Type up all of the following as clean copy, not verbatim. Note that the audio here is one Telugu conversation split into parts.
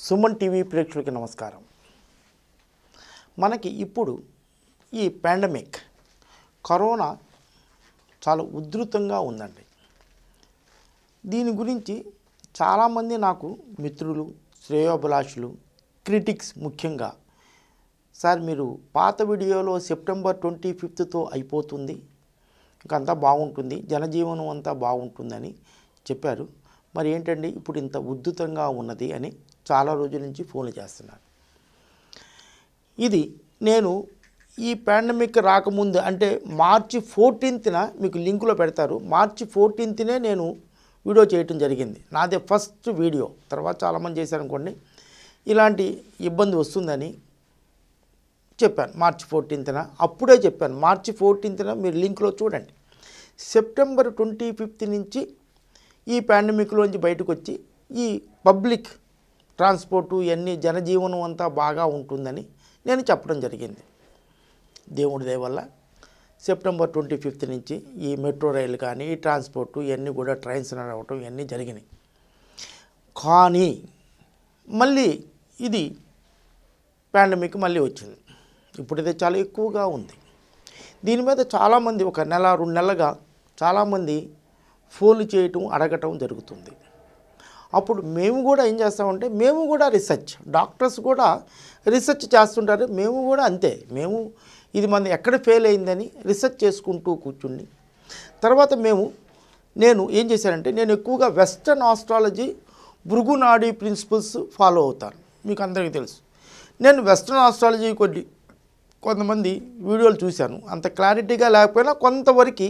సుమన్ టీవీ ప్రేక్షకులకు నమస్కారం. మనకి ఇప్పుడు ఈ పాండమిక్ కరోనా చాలా ఉధృతంగా ఉందండి. దీని గురించి చాలామంది నాకు మిత్రులు, శ్రేయోభిలాషులు, క్రిటిక్స్ ముఖ్యంగా సార్ మీరు పాత వీడియోలో సెప్టెంబర్ 25తో అయిపోతుంది, ఇంకంతా బాగుంటుంది, జనజీవనం అంతా బాగుంటుందని చెప్పారు. మరి ఏంటండి ఇప్పుడు ఇంత ఉద్ధృతంగా ఉన్నది అని చాలా రోజుల నుంచి ఫోన్లు చేస్తున్నారు. ఇది నేను ఈ పాండమిక్ రాకముందు అంటే మార్చి 14న మీకు లింకులో పెడతారు. మార్చి 14నే నేను వీడియో చేయటం జరిగింది. నాదే ఫస్ట్ వీడియో. తర్వాత చాలామంది చేశారనుకోండి, ఇలాంటి ఇబ్బంది వస్తుందని చెప్పాను మార్చి 14న. అప్పుడే చెప్పాను మార్చి 14న మీరు లింక్లో చూడండి. సెప్టెంబర్ 25 నుంచి ఈ పాండమిక్లోంచి బయటకు వచ్చి ఈ పబ్లిక్ ట్రాన్స్పోర్టు ఇవన్నీ జనజీవనం అంతా బాగా ఉంటుందని నేను చెప్పడం జరిగింది. దేవుడి దయవల్ల సెప్టెంబర్ 25 నుంచి ఈ మెట్రో రైలు కానీ ఈ ట్రాన్స్పోర్టు ఇవన్నీ కూడా ట్రైన్స్ నడవటం ఇవన్నీ జరిగినాయి. కానీ మళ్ళీ ఇది పాండమిక్ మళ్ళీ వచ్చింది. ఇప్పుడైతే చాలా ఎక్కువగా ఉంది. దీని మీద చాలామంది ఒక నెల 2 నెలలుగా చాలామంది ఫోన్లు చేయటం అడగటం జరుగుతుంది. అప్పుడు మేము కూడా ఏం చేస్తామంటే మేము కూడా రీసెర్చ్, డాక్టర్స్ కూడా రీసెర్చ్ చేస్తుంటారు. మేము కూడా అంతే. మేము ఇది మన ఎక్కడ ఫెయిల్ అయిందని రీసెర్చ్ చేసుకుంటూ కూర్చుని తర్వాత నేను ఏం చేశానంటే నేను ఎక్కువగా western astrology Bhrigu Nadi principles follow అవుతాను. మీకు అందరికీ తెలుసు. నేను వెస్టర్న్ ఆస్ట్రాలజీ కొంతమంది వీడియోలు చూశాను. అంత క్లారిటీగా లేకపోయినా కొంతవరకు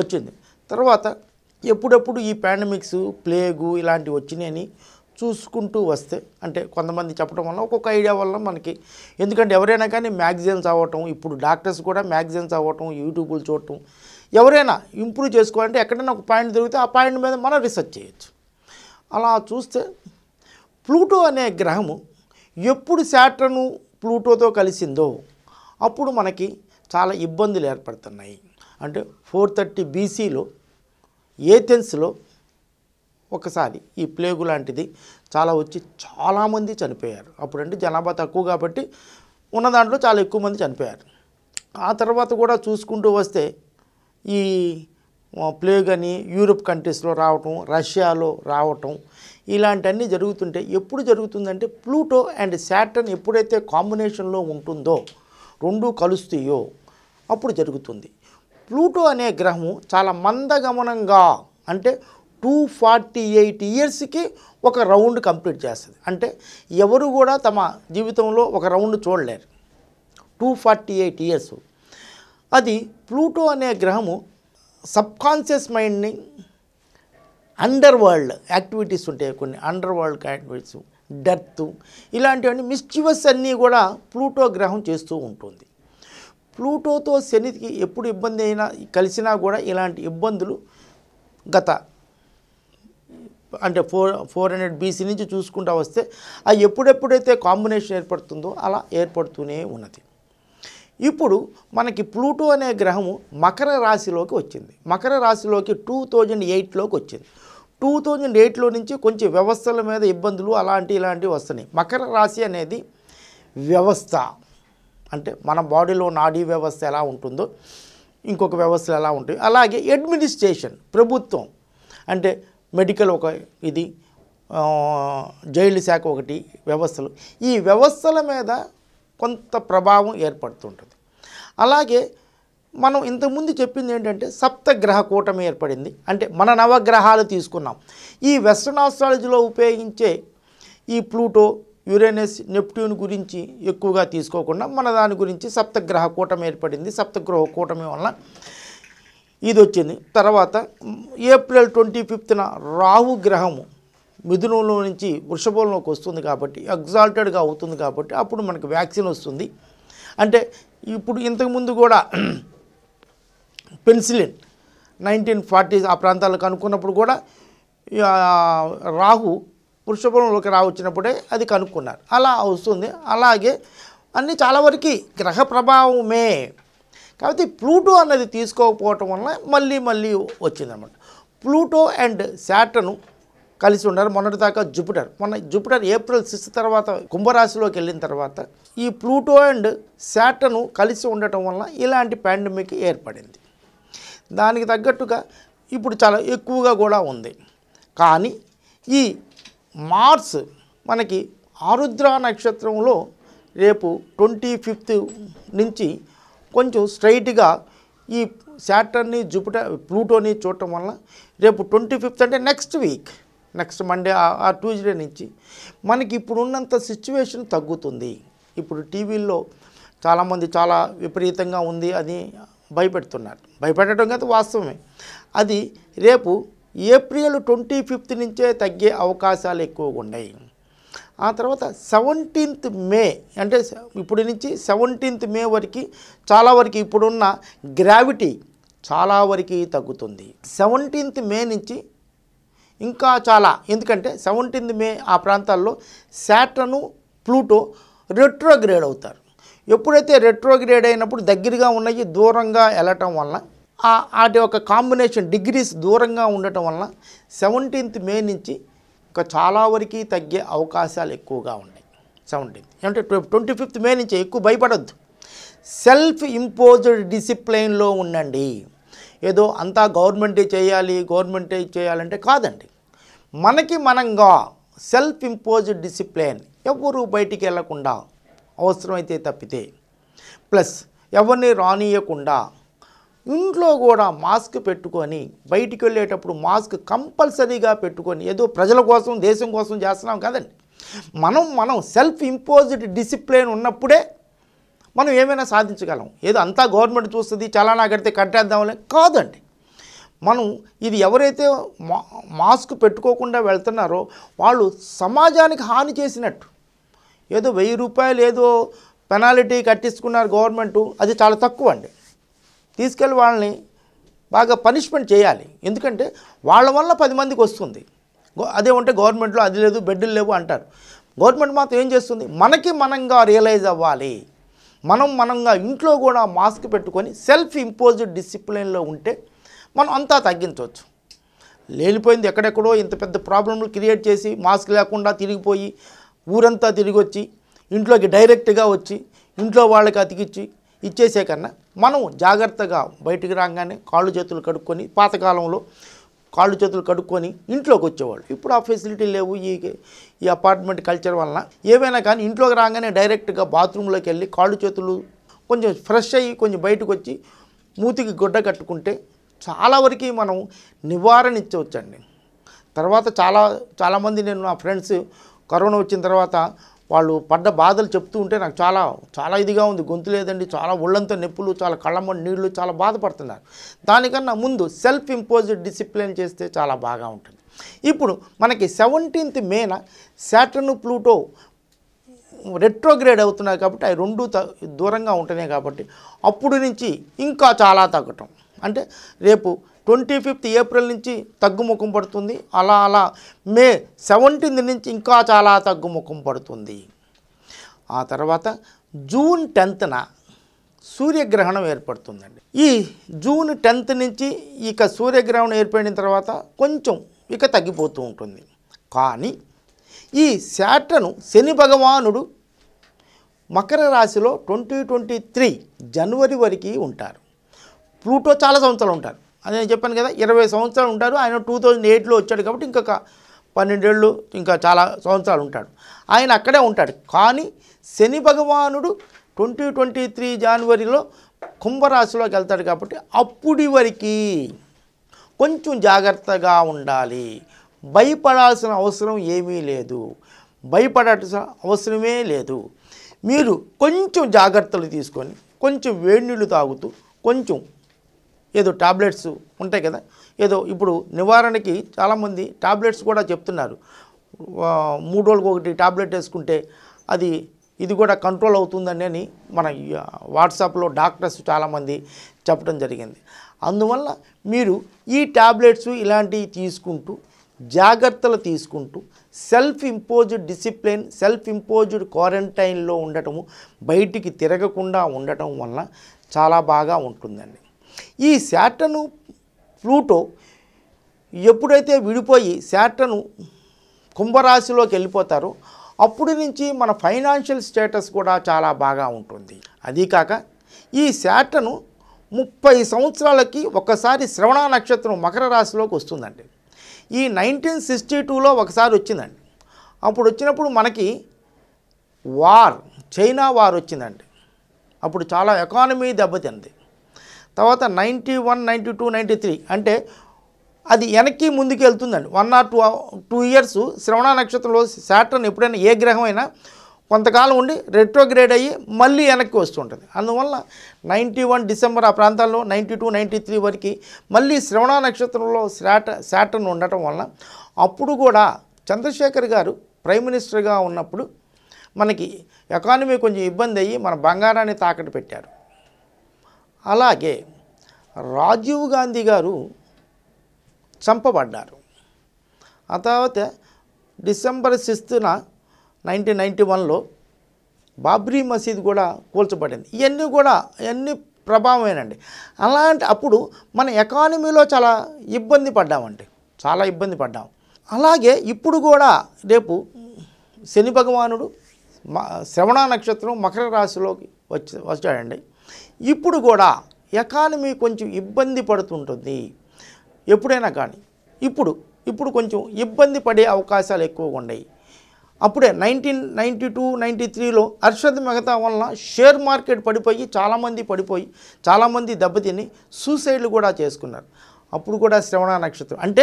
వచ్చింది. తర్వాత ఎప్పుడప్పుడు ఈ పాండమిక్స్, ప్లేగు ఇలాంటివి వచ్చినాయని చూసుకుంటూ వస్తే అంటే కొంతమంది చెప్పడం వల్ల ఒక్కొక్క ఐడియా వల్ల మనకి, ఎందుకంటే ఎవరైనా కానీ మ్యాగజైన్స్ అవ్వటం, ఇప్పుడు డాక్టర్స్ కూడా మ్యాగజైన్స్ అవ్వటం, యూట్యూబ్లు చూడటం, ఎవరైనా ఇంప్రూవ్ చేసుకోవాలంటే ఎక్కడైనా ఒక పాయింట్ దొరికితే ఆ పాయింట్ మీద మనం రీసెర్చ్ చేయొచ్చు. అలా చూస్తే ప్లూటో అనే గ్రహము ఎప్పుడు శాటర్ను ప్లూటోతో కలిసిందో అప్పుడు మనకి చాలా ఇబ్బందులు ఏర్పడుతున్నాయి. అంటే 430 BCలో ఏథెన్స్లో ఒకసారి ఈ ప్లేగు లాంటిది చాలా వచ్చి చాలామంది చనిపోయారు. అప్పుడంటే జనాభా తక్కువ కాబట్టి ఉన్న దాంట్లో చాలా ఎక్కువ మంది చనిపోయారు. ఆ తర్వాత కూడా చూసుకుంటూ వస్తే ఈ ప్లేగ్ అని యూరోప్ కంట్రీస్లో రావటం, రష్యాలో రావటం ఇలాంటివన్నీ జరుగుతుంటే ఎప్పుడు జరుగుతుందంటే ప్లూటో అండ్ శాటర్న్ ఎప్పుడైతే కాంబినేషన్లో ఉంటుందో, రెండు కలుస్తాయో అప్పుడు జరుగుతుంది. ప్లూటో అనే గ్రహము చాలా మందగమనంగా అంటే 248 ఇయర్స్కి ఒక రౌండ్ కంప్లీట్ చేస్తుంది. అంటే ఎవరు కూడా తమ జీవితంలో ఒక రౌండ్ చూడలేరు. 248 ఇయర్స్. అది ప్లూటో అనే గ్రహము సబ్కాన్షియస్ మైండ్ని, అండర్ వరల్డ్ యాక్టివిటీస్ ఉంటాయి, కొన్ని అండర్ వరల్డ్ యాక్టివిటీస్, డెత్ ఇలాంటివన్నీ మిస్చివస్ అన్నీ కూడా ప్లూటో గ్రహం చేస్తూ ఉంటుంది. ప్లూటోతో శనికి ఎప్పుడు ఇబ్బంది అయినా కలిసినా కూడా ఇలాంటి ఇబ్బందులు గత అంటే 400 BC నుంచి చూసుకుంటూ వస్తే అది ఎప్పుడెప్పుడైతే కాంబినేషన్ ఏర్పడుతుందో అలా ఏర్పడుతూనే ఉన్నది. ఇప్పుడు మనకి ప్లూటో అనే గ్రహము మకర రాశిలోకి వచ్చింది. మకర రాశిలోకి 2008లోకి వచ్చింది. 2008లో నుంచి కొంచెం వ్యవస్థల మీద ఇబ్బందులు ఇలాంటివి వస్తున్నాయి. మకర రాశి అనేది వ్యవస్థ అంటే మన బాడీలో నాడీ వ్యవస్థ ఎలా ఉంటుందో ఇంకొక వ్యవస్థలు ఎలా ఉంటాయి, అలాగే అడ్మినిస్ట్రేషన్, ప్రభుత్వం అంటే మెడికల్ ఒక ఇది, జైలు శాఖ ఒకటి వ్యవస్థలు, ఈ వ్యవస్థల మీద కొంత ప్రభావం ఏర్పడుతుంటుంది. అలాగే మనం ఇంతకుముందు చెప్పింది ఏంటంటే సప్తగ్రహ కూటమి ఏర్పడింది. అంటే మన నవగ్రహాలు తీసుకున్నాం. ఈ వెస్ట్రన్ ఆస్ట్రాలజీలో ఉపయోగించే ఈ ప్లూటో, యురేనస్, నెప్ట్యూన్ గురించి ఎక్కువగా తీసుకోకుండా మన దాని గురించి సప్తగ్రహ కూటమి ఏర్పడింది. సప్తగ్రహ కూటమి వలన ఇది వచ్చింది. తర్వాత ఏప్రిల్ 25న రాహు గ్రహము మిథునంలో నుంచి వృషభంలోకి వస్తుంది కాబట్టి ఎగ్జాల్టెడ్గా అవుతుంది కాబట్టి అప్పుడు మనకు వ్యాక్సిన్ వస్తుంది. అంటే ఇప్పుడు ఇంతకుముందు కూడా పెన్సిలిన్ 1940s ఆ ప్రాంతాలకు కనుక్కున్నప్పుడు కూడా రాహు వృషభంలోకి రావచ్చినప్పుడే అది కనుక్కున్నారు. అలా వస్తుంది. అలాగే అన్నీ చాలా వరకు గ్రహ ప్రభావమే. కాబట్టి ప్లూటో అన్నది తీసుకోకపోవటం వల్ల మళ్ళీ వచ్చిందన్నమాట. ప్లూటో అండ్ శాటర్ను కలిసి ఉన్నారు। మొన్నటి దాకా జూపిటర్ ఏప్రిల్ 6 తర్వాత కుంభరాశిలోకి వెళ్ళిన తర్వాత ఈ ప్లూటో అండ్ సాటర్న్ కలిసి ఉండటం వల్ల ఇలాంటి పాండమిక్ ఏర్పడింది। దానికి తగ్గట్టుగా ఇప్పుడు చాలా ఎక్కువగా కూడా ఉంది। కానీ ఈ మార్స్ మనకి ఆరుద్ర నక్షత్రంలో రేపు 25th నుంచి కొంచెం స్ట్రైట్గా ఈ సాటర్న్ని జూపిటర్ ప్లూటోని చూడటం వల్ల రేపు 25th అంటే నెక్స్ట్ వీక్ నెక్స్ట్ మండే ఆ ట్యూస్డే నుంచి మనకి ఇప్పుడున్నంత సిచ్యువేషన్ తగ్గుతుంది। ఇప్పుడు టీవీల్లో చాలామంది చాలా విపరీతంగా ఉంది అని భయపెడుతున్నారు। భయపెట్టడం కదా వాస్తవమే, అది రేపు ఏప్రిల్ 25th నుంచే తగ్గే అవకాశాలు ఎక్కువగా ఉన్నాయి। ఆ తర్వాత 17th May అంటే ఇప్పుడు నుంచి 17th May వరకు చాలా వరకు ఇప్పుడున్న గ్రావిటీ చాలా వరకు తగ్గుతుంది। 17th May నుంచి ఇంకా చాలా, ఎందుకంటే 17th May ఆ ప్రాంతాల్లో సాటర్న్ ప్లూటో రెట్రోగ్రేడ్ అవుతారు। ఎప్పుడైతే రెట్రోగ్రేడ్ అయినప్పుడు దగ్గరగా ఉన్నాయి దూరంగా వెళ్ళటం వల్ల వాటి యొక్క కాంబినేషన్ డిగ్రీస్ దూరంగా ఉండటం వల్ల 17th May నుంచి ఇంకా చాలా వరకు తగ్గే అవకాశాలు ఎక్కువగా ఉన్నాయి। 17th అంటే 25th May నుంచి ఎక్కువ భయపడద్దు। సెల్ఫ్ ఇంపోజ్డ్ డిసిప్లైన్లో ఉండండి। ఏదో అంతా గవర్నమెంటే చేయాలి గవర్నమెంటే చేయాలంటే కాదండి, మనకి మనంగా సెల్ఫ్ ఇంపోజ్డ్ డిసిప్లైన్, ఎవరు బయటికి వెళ్ళకుండా అవసరమైతే తప్పితే, ప్లస్ ఎవరిని రానియకుండా ఇంట్లో కూడా మాస్క్ పెట్టుకొని బయటికి వెళ్ళేటప్పుడు మాస్క్ కంపల్సరీగా పెట్టుకొని, ఏదో ప్రజల కోసం దేశం కోసం చేస్తున్నాం కాదండి, మనం సెల్ఫ్ ఇంపోజ్డ్ డిసిప్లైన్ ఉన్నప్పుడే మనం ఏమైనా సాధించగలం। ఏదో అంతా గవర్నమెంట్ చూస్తుంది చాలా నా కడితే కట్టేద్దాంలే కాదండి, మనం ఇది ఎవరైతే మాస్క్ పెట్టుకోకుండా వెళ్తున్నారో వాళ్ళు సమాజానికి హాని చేసినట్టు, ఏదో 1000 రూపాయలు ఏదో పెనాల్టీ కట్టించుకున్నారు గవర్నమెంట్, అది చాలా తక్కువ అండి। తీసుకెళ్ళి వాళ్ళని బాగా పనిష్మెంట్ చేయాలి, ఎందుకంటే వాళ్ళ వల్ల 10 మందికి వస్తుంది। అదే ఉంటే గవర్నమెంట్లో అది లేదు బెడ్లు లేవు అంటారు, గవర్నమెంట్ మాత్రం ఏం చేస్తుంది, మనకి మనంగా రియలైజ్ అవ్వాలి। మనంగా ఇంట్లో కూడా మాస్క్ పెట్టుకొని సెల్ఫ్ ఇంపోజ్డ్ డిసిప్లిన్లో ఉంటే మనం అంతా తగ్గించవచ్చు। లేనిపోయింది ఎక్కడెక్కడో ఇంత పెద్ద ప్రాబ్లంలు క్రియేట్ చేసి మాస్క్ లేకుండా తిరిగిపోయి ఊరంతా తిరిగి వచ్చి ఇంట్లోకి డైరెక్ట్గా వచ్చి ఇంట్లో వాళ్ళకి అతికిచ్చి ఇచ్చేసే కన్నా మనం జాగ్రత్తగా బయటికి రాగానే కాళ్ళు చేతులు కడుక్కొని, పాతకాలంలో కాళ్ళు చేతులు కడుక్కొని ఇంట్లోకి వచ్చేవాళ్ళు, ఇప్పుడు ఆ ఫెసిలిటీ లేవు ఈ అపార్ట్మెంట్ కల్చర్ వలన। ఏవైనా కానీ ఇంట్లోకి రాగానే డైరెక్ట్గా బాత్రూంలోకి వెళ్ళి కాళ్ళు చేతులు కొంచెం ఫ్రెష్ అయ్యి కొంచెం బయటకు వచ్చి మూతికి గుడ్డ కట్టుకుంటే చాలా వరకు మనం నివారణ ఇచ్చవచ్చండి। తర్వాత చాలామంది నేను నా ఫ్రెండ్స్ కరోనా వచ్చిన తర్వాత వాళ్ళు పడ్డ బాధలు చెప్తూ ఉంటే నాకు చాలా ఇదిగా ఉంది, గొంతు లేదండి, చాలా ఒళ్ళంతా నొప్పులు, చాలా కళ్ళమ్మ నీళ్లు, చాలా బాధపడుతున్నారు। దానికన్నా ముందు సెల్ఫ్ ఇంపోజ్డ్ డిసిప్లిన్ చేస్తే చాలా బాగా ఉంటుంది। ఇప్పుడు మనకి 17th May Saturn Pluto retrograde అవుతున్నాయి కాబట్టి అవి రెండు దూరంగా ఉంటున్నాయి కాబట్టి అప్పుడు నుంచి ఇంకా చాలా తగ్గటం, అంటే రేపు 25th April నుంచి తగ్గుముఖం పడుతుంది, అలా May 17th నుంచి ఇంకా చాలా తగ్గుముఖం పడుతుంది। ఆ తర్వాత June 10th సూర్యగ్రహణం ఏర్పడుతుందండి। ఈ June 10th నుంచి ఇక సూర్యగ్రహణం ఏర్పడిన తర్వాత కొంచెం ఇక తగ్గిపోతూ ఉంటుంది। కానీ ఈ సాటర్న్ శని భగవానుడు మకర రాశిలో 2023 January వరకు ఉంటారు। ప్లూటో చాలా సంవత్సరాలు ఉంటారు, అదే నేను చెప్పాను కదా 20 సంవత్సరాలు ఉంటారు। ఆయన 2008లో వచ్చాడు కాబట్టి ఇంకొక 12 ఏళ్ళు ఇంకా చాలా సంవత్సరాలు ఉంటాడు, ఆయన అక్కడే ఉంటాడు। కానీ శని భగవానుడు 2023 January కుంభరాశిలోకి వెళ్తాడు కాబట్టి అప్పటి వరకు కొంచెం జాగ్రత్తగా ఉండాలి। భయపడాల్సిన అవసరం ఏమీ లేదు, భయపడాల్సిన అవసరమే లేదు। మీరు కొంచెం జాగ్రత్తలు తీసుకొని కొంచెం వేడి నీళ్ళు తాగుతూ, కొంచెం ఏదో టాబ్లెట్స్ ఉంటాయి కదా, ఏదో ఇప్పుడు నివారణకి చాలామంది టాబ్లెట్స్ కూడా చెప్తున్నారు, 3 రోజులకు ఒకటి టాబ్లెట్ వేసుకుంటే ఇది కూడా కంట్రోల్ అవుతుందని అని మన వాట్సాప్లో డాక్టర్స్ చాలామంది చెప్పడం జరిగింది। అందువల్ల మీరు ఈ టాబ్లెట్స్ ఇలాంటివి తీసుకుంటూ జాగ్రత్తలు తీసుకుంటూ self imposed discipline, self imposed క్వారంటైన్లో ఉండటము, బయటికి తిరగకుండా ఉండటం వల్ల చాలా బాగా ఉంటుందండి। ఈ సాటర్న్ ప్లూటో ఎప్పుడైతే విడిపోయి సాటర్న్ కుంభరాశిలోకి వెళ్ళిపోతారు. అప్పుడు నుంచి మన ఫైనాన్షియల్ స్టేటస్ కూడా చాలా బాగా ఉంటుంది. అది కాక ఈ శాటను 30 సంవత్సరాలకి ఒకసారి శ్రవణ నక్షత్రం మకర రాశిలోకి వస్తుందండి. ఈ 1962లో ఒకసారి వచ్చిందండి. అప్పుడు వచ్చినప్పుడు మనకి వార్, చైనా వార్ వచ్చిందండి. అప్పుడు చాలా ఎకానమీ దెబ్బతింది. తర్వాత 91, 92, 93 అంటే అది వెనక్కి ముందుకు వెళ్తుందండి. 1 or 2 years శ్రవణ నక్షత్రంలో శాటర్న్ ఎప్పుడైనా ఏ గ్రహమైనా కొంతకాలం ఉండి రెట్రోగ్రేడ్ అయ్యి మళ్ళీ వెనక్కి వస్తుంటుంది. అందువల్ల 91 డిసెంబర్ ఆ ప్రాంతాల్లో 92, 93 వరకు మళ్ళీ శ్రవణ నక్షత్రంలో శాటర్న్ ఉండటం వల్ల అప్పుడు కూడా చంద్రశేఖర్ గారు ప్రైమ్ మినిస్టర్గా ఉన్నప్పుడు మనకి ఎకానమీ కొంచెం ఇబ్బంది అయ్యి మన బంగారాన్ని తాకట్టు పెట్టారు. అలాగే రాజీవ్ గాంధీ గారు చంపబడ్డారు. ఆ తర్వాత డిసెంబర్ 6న 1991లో బాబ్రీ మసీద్ కూడా కూల్చబడింది. ఇవన్నీ కూడా ప్రభావమేనండి. అలాంటి అప్పుడు మన ఎకానమీలో చాలా ఇబ్బంది పడ్డామండి, చాలా ఇబ్బంది పడ్డాం. అలాగే ఇప్పుడు కూడా రేపు శని భగవానుడు శ్రవణ నక్షత్రం మకర రాశిలోకి వచ్చాడండి. ఇప్పుడు కూడా ఎకానమీ కొంచెం ఇబ్బంది పడుతుంటుంది. ఎప్పుడైనా కానీ ఇప్పుడు కొంచెం ఇబ్బంది పడే అవకాశాలు ఎక్కువగా ఉన్నాయి. అప్పుడే 1992, 93లో అర్షద్ మెహతా వల్ల షేర్ మార్కెట్ పడిపోయి చాలామంది దెబ్బతిని సూసైడ్లు కూడా చేసుకున్నారు. అప్పుడు కూడా శ్రవణ నక్షత్రం అంటే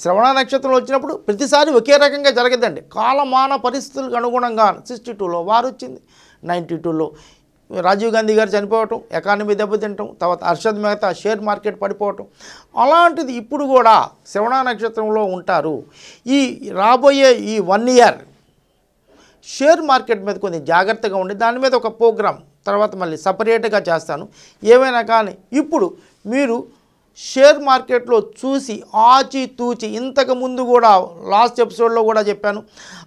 శ్రవణ నక్షత్రం వచ్చినప్పుడు ప్రతిసారి ఒకే రకంగా జరగదండి. కాలమాన పరిస్థితులకు అనుగుణంగా 62లో వారు వచ్చింది, 92లో రాజీవ్ గాంధీ గారు చనిపోవటం, ఎకానమీ దెబ్బతింటాం, తర్వాత అర్షద్ మెహతా షేర్ మార్కెట్ పడిపోవటం. అలాంటిది ఇప్పుడు కూడా శ్రవణ నక్షత్రంలో ఉంటారు. ఈ రాబోయే ఈ 1 year షేర్ మార్కెట్ మీద కొంచెం జాగ్రత్తగా ఉండి దాని మీద ఒక ప్రోగ్రాం తర్వాత మళ్ళీ సపరేట్గా చేస్తాను. ఏమైనా కానీ ఇప్పుడు మీరు షేర్ మార్కెట్లో చూసి ఆచితూచి, ఇంతకుముందు కూడా లాస్ట్ ఎపిసోడ్లో కూడా చెప్పాను,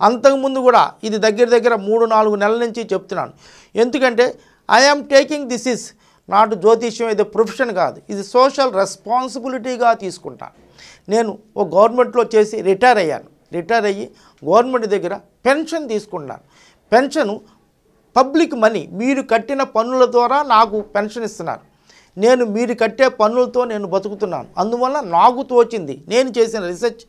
అంతకుముందు కూడా ఇది దగ్గర 3-4 నెలల నుంచి చెప్తున్నాను. ఎందుకంటే I'm taking this is not జ్యోతిష్యం, ఇది ప్రొఫెషన్ కాదు, ఇది సోషల్ రెస్పాన్సిబిలిటీగా తీసుకుంటాను. నేను ఓ గవర్నమెంట్లో చేసి రిటైర్ అయ్యి గవర్నమెంట్ దగ్గర పెన్షన్ తీసుకున్నాను. పెన్షను పబ్లిక్ మనీ, మీరు కట్టిన పన్నుల ద్వారా నాకు పెన్షన్ ఇస్తున్నారు. నేను మీరు కట్టే పన్నులతో నేను బతుకుతున్నాను. అందువల్ల నాకు తోచింది నేను చేసిన రీసెర్చ్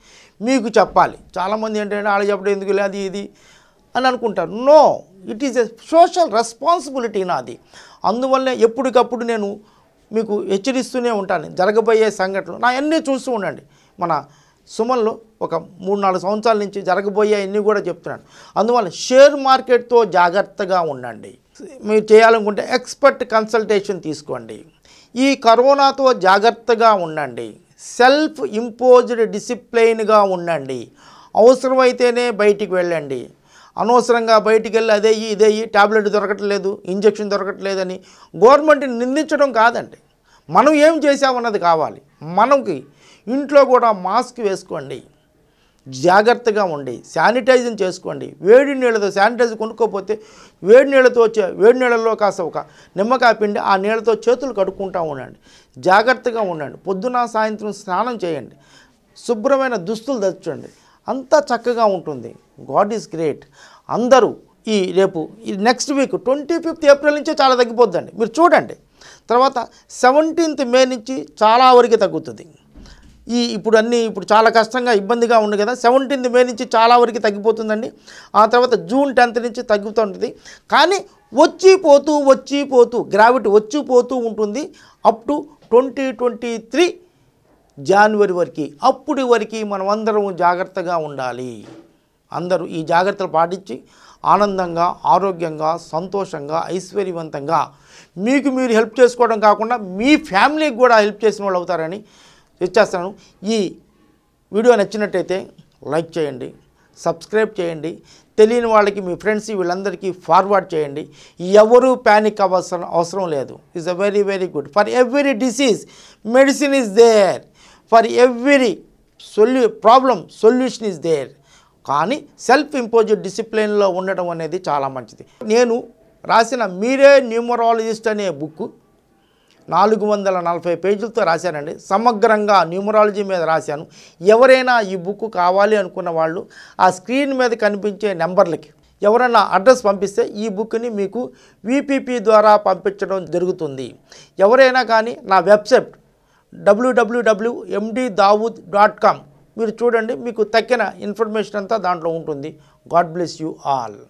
మీకు చెప్పాలి. చాలామంది ఏంటంటే వాళ్ళు చెప్పడం ఎందుకు లేదు ఇది అని అనుకుంటారు. No, it is a social responsibility నాది. అందువల్లే ఎప్పటికప్పుడు నేను మీకు హెచ్చరిస్తూనే ఉంటాను. జరగబోయే సంఘటనలు నా అన్నీ చూస్తూ ఉండండి. మన సుమన్లో ఒక 3-4 సంవత్సరాల నుంచి జరగబోయే అన్నీ కూడా చెప్తున్నాను. అందువల్ల షేర్ మార్కెట్తో జాగ్రత్తగా ఉండండి. మీరు చేయాలనుకుంటే ఎక్స్పర్ట్ కన్సల్టేషన్ తీసుకోండి. ఈ కరోనాతో జాగ్రత్తగా ఉండండి. సెల్ఫ్ ఇంపోజ్డ్ డిసిప్లైన్గా ఉండండి. అవసరమైతేనే బయటికి వెళ్ళండి. అనవసరంగా బయటికి వెళ్ళి ఇదేయి ట్యాబ్లెట్ దొరకట్లేదు, ఇంజెక్షన్ దొరకట్లేదని గవర్నమెంట్ని నిందించడం కాదండి. మనం ఏం చేసామన్నది కావాలి. మనకి ఇంట్లో కూడా మాస్క్ వేసుకోండి, జాగ్రత్తగా ఉండి శానిటైజింగ్ చేసుకోండి. వేడి నీళ్ళతో శానిటైజ్ కొనుక్కోకపోతే వేడి నీళ్ళలో కాస్త ఒక నిమ్మకాయ పిండి ఆ నీళ్ళతో చేతులు కడుక్కుంటూ ఉండండి. జాగ్రత్తగా ఉండండి. పొద్దున సాయంత్రం స్నానం చేయండి. శుభ్రమైన దుస్తులు ధరించండి. అంతా చక్కగా ఉంటుంది. God is great. అందరూ ఈ రేపు ఈ నెక్స్ట్ వీక్ 25th April నుంచే చాలా తగ్గిపోద్దండి, మీరు చూడండి. తర్వాత 17th May నుంచి చాలా వరకు తగ్గుతుంది. ఇప్పుడు చాలా కష్టంగా ఇబ్బందిగా ఉంది కదా, 17th May నుంచి చాలా వరకు తగ్గిపోతుందండి. ఆ తర్వాత June 10th నుంచి తగ్గుతుంటుంది. కానీ వచ్చిపోతూ గ్రావిటీ వచ్చిపోతూ ఉంటుంది. అప్ టు 2023 జనవరి వరకు. అప్పుడు వరకు మనం అందరం జాగ్రత్తగా ఉండాలి. అందరూ ఈ జాగ్రత్తలు పాటించి ఆనందంగా, ఆరోగ్యంగా, సంతోషంగా, ఐశ్వర్యవంతంగా మీకు మీరు హెల్ప్ చేసుకోవడం కాకుండా మీ ఫ్యామిలీకి కూడా హెల్ప్ చేసిన వాళ్ళు అవుతారని ఇచ్చేస్తాను. ఈ వీడియో నచ్చినట్టయితే లైక్ చేయండి, సబ్స్క్రైబ్ చేయండి. తెలియని వాళ్ళకి, మీ ఫ్రెండ్స్ వీళ్ళందరికీ ఫార్వర్డ్ చేయండి. ఎవరూ ప్యానిక్ అవసరం లేదు. Is a very very good. For every disease medicine is there, for every problem solution is there. కానీ సెల్ఫ్ ఇంపోజ్డ్ డిసిప్లిన్లో ఉండడం అనేది చాలా మంచిది. నేను రాసిన మీరే న్యూమరాలజిస్ట్ అనే బుక్ 440 పేజీలతో రాశానండి. సమగ్రంగా న్యూమరాలజీ మీద రాశాను. ఎవరైనా ఈ బుక్ కావాలి అనుకున్న వాళ్ళు ఆ స్క్రీన్ మీద కనిపించే నెంబర్లకి ఎవరైనా అడ్రస్ పంపిస్తే ఈ బుక్ని మీకు VPP ద్వారా పంపించడం జరుగుతుంది. ఎవరైనా కానీ నా వెబ్సైట్ www.mddawood.com మీరు చూడండి, మీకు తక్కిన ఇన్ఫర్మేషన్ అంతా దాంట్లో ఉంటుంది. God bless you all.